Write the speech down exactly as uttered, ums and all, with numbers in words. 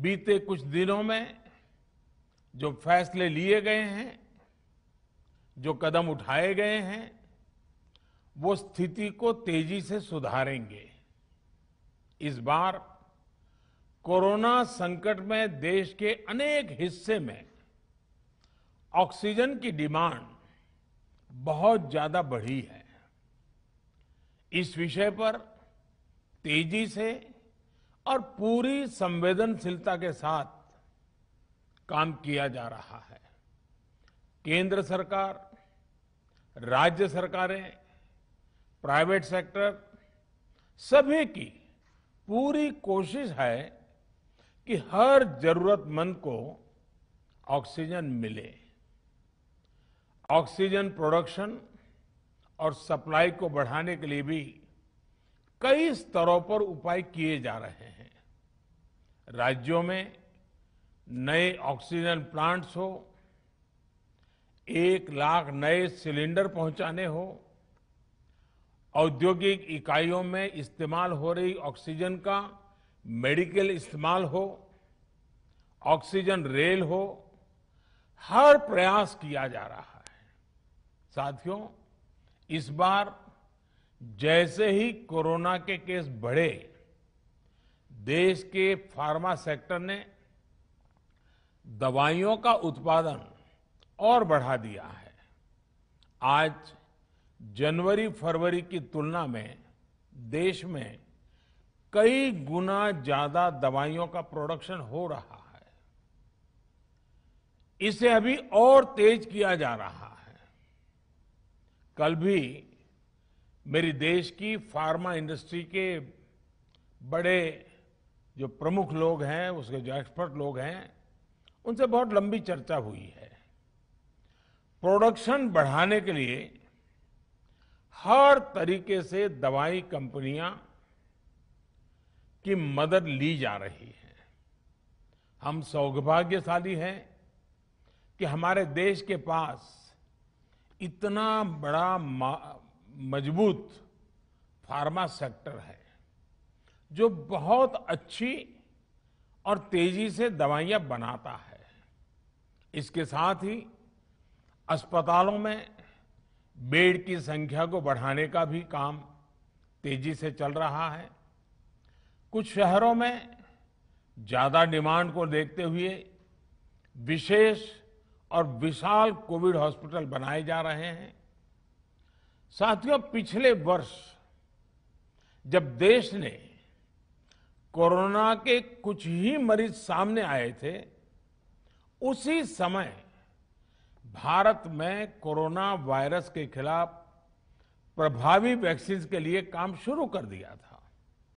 बीते कुछ दिनों में जो फैसले लिए गए हैं, जो कदम उठाए गए हैं, वो स्थिति को तेजी से सुधारेंगे। इस बार कोरोना संकट में देश के अनेक हिस्से में ऑक्सीजन की डिमांड बहुत ज्यादा बढ़ी है। इस विषय पर तेजी से और पूरी संवेदनशीलता के साथ काम किया जा रहा है। केंद्र सरकार, राज्य सरकारें, प्राइवेट सेक्टर, सभी की पूरी कोशिश है कि हर जरूरतमंद को ऑक्सीजन मिले। ऑक्सीजन प्रोडक्शन और सप्लाई को बढ़ाने के लिए भी कई स्तरों पर उपाय किए जा रहे हैं। राज्यों में नए ऑक्सीजन प्लांट्स हो, एक लाख नए सिलेंडर पहुंचाने हो, औद्योगिक इकाइयों में इस्तेमाल हो रही ऑक्सीजन का मेडिकल इस्तेमाल हो, ऑक्सीजन रेल हो, हर प्रयास किया जा रहा है। साथियों, इस बार जैसे ही कोरोना के केस बढ़े, देश के फार्मा सेक्टर ने दवाइयों का उत्पादन और बढ़ा दिया है। आज जनवरी फरवरी की तुलना में देश में कई गुना ज्यादा दवाइयों का प्रोडक्शन हो रहा है। इसे अभी और तेज किया जा रहा है। कल भी मेरी देश की फार्मा इंडस्ट्री के बड़े जो प्रमुख लोग हैं, उसके जो एक्सपर्ट लोग हैं, उनसे बहुत लंबी चर्चा हुई है। प्रोडक्शन बढ़ाने के लिए हर तरीके से दवाई कंपनियां की मदद ली जा रही है। हम सौभाग्यशाली हैं कि हमारे देश के पास इतना बड़ा मजबूत फार्मा सेक्टर है जो बहुत अच्छी और तेजी से दवाइयां बनाता है। इसके साथ ही अस्पतालों में बेड की संख्या को बढ़ाने का भी काम तेजी से चल रहा है। कुछ शहरों में ज्यादा डिमांड को देखते हुए विशेष और विशाल कोविड हॉस्पिटल बनाए जा रहे हैं। साथियों, पिछले वर्ष जब देश ने कोरोना के कुछ ही मरीज सामने आए थे, उसी समय भारत में कोरोना वायरस के खिलाफ प्रभावी वैक्सीन के लिए काम शुरू कर दिया था।